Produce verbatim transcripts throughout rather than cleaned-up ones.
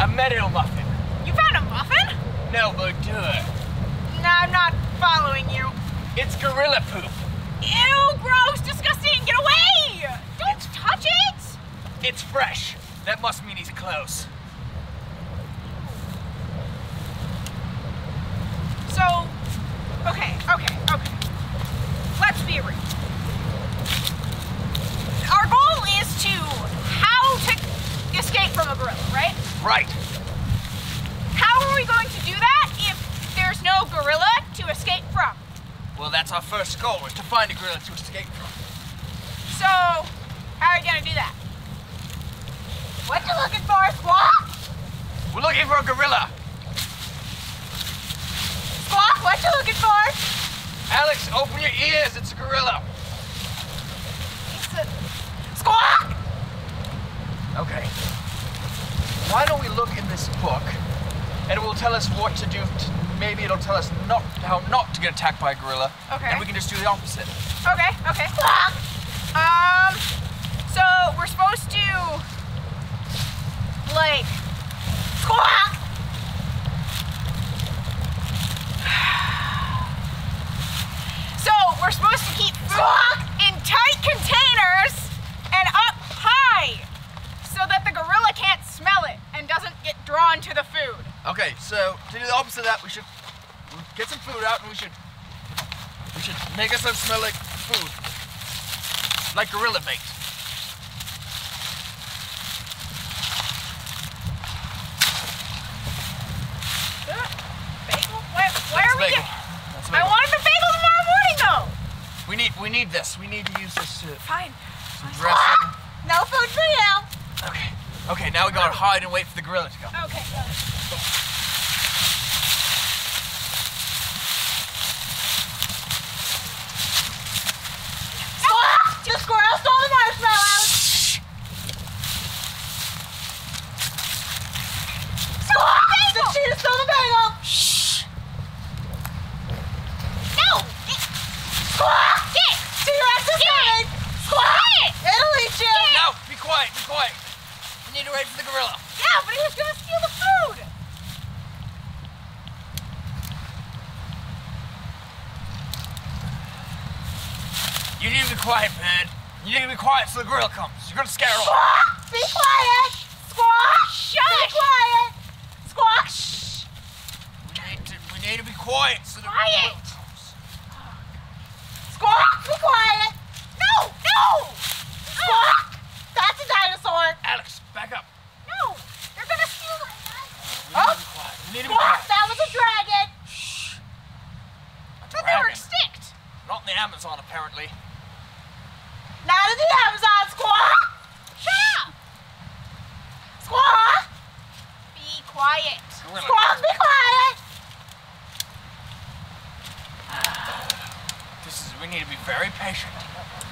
A meadow muffin. You found a muffin? No, but do it. No, I'm not following you. It's gorilla poop. Ew, gross, disgusting, get away! Don't it's, touch it! It's fresh. That must mean he's close. So, okay, okay, okay. Let's be real. Our goal is to how to escape from a gorilla, right? Right. How are we going to do that if there's no gorilla to escape from? Well, that's our first goal, is to find a gorilla to escape from. So, how are you gonna do that? What you looking for, Squawk? We're looking for a gorilla. Squawk, what you looking for? Alex, open your ears, it's a gorilla. It's a... Squawk! Okay. Why don't we look in this book, and it will tell us what to do. To, maybe it'll tell us not how not to get attacked by a gorilla. Okay. And we can just do the opposite. Okay, okay. Squawk! Um, so we're supposed to, like, squawk! So we're supposed to keep squawk in tight containers and up high so that the gorilla can't smell it and doesn't get drawn to the food. Okay, so to do the opposite of that, we should get some food out and we should we should make us smell like food, like gorilla bait. Bagel? Where, where are we bagel. Get... I wanted the bagel tomorrow morning though. We need we need this. We need to use this to. Fine. Ah! No food for you. Okay. Okay. Now we gotta hide and wait for the gorilla to come. Okay. Got it. Squirrel! The squirrel stole the marshmallows. Squirrel! The cheetah stole the bagel. Shh. No. Squirrel! Get. So you're at the side. Squirrel! It'll eat you. Get. No. Be quiet. Be quiet. We need to wait for the gorilla. Yeah, but he was gonna steal the food. You need to be quiet, man. You need to be quiet so the gorilla comes. You're gonna scare it off. Be quiet! Squawk! Shush! Be quiet! Squawk! Shh! We need to, we need to be quiet so the gorilla comes. Squawk! Be quiet! No! No! Squawk! That's a dinosaur! Alex, back up. No! They're gonna steal my dinosaur. Oh! We need to be quiet. We need to be quiet. That was a dragon! Shh! A dragon. But they were extinct! Not in the Amazon, apparently. Not in the Amazon, Squawk! Shut up! Squawk! Be quiet. Gorilla. Squawk, be quiet! This is, we need to be very patient.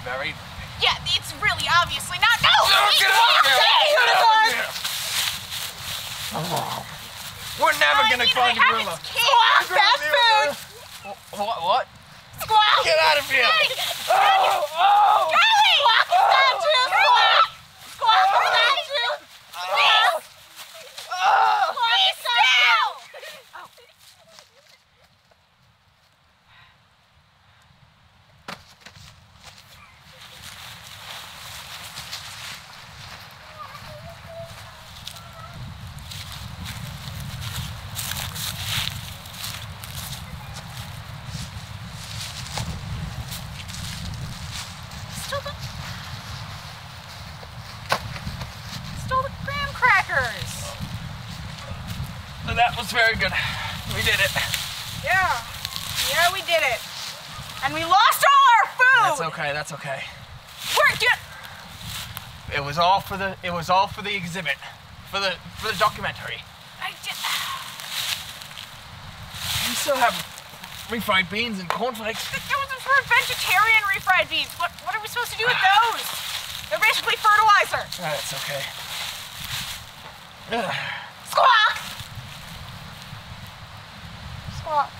Very patient. Yeah, it's really obviously not. No! No, get out of here! Get out of here! We're never gonna find a gorilla. Squawk, fast food! What? What? Squawk! Get out of here! Oh! Oh! Very good. We did it. Yeah. Yeah, we did it. And we lost all our food. That's okay. That's okay. We're good. It was all for the. It was all for the exhibit, for the for the documentary. I did. We still have refried beans and cornflakes. Those were vegetarian refried beans. What what are we supposed to do with those? They're basically fertilizer. That's okay. Ugh. Squawk. What?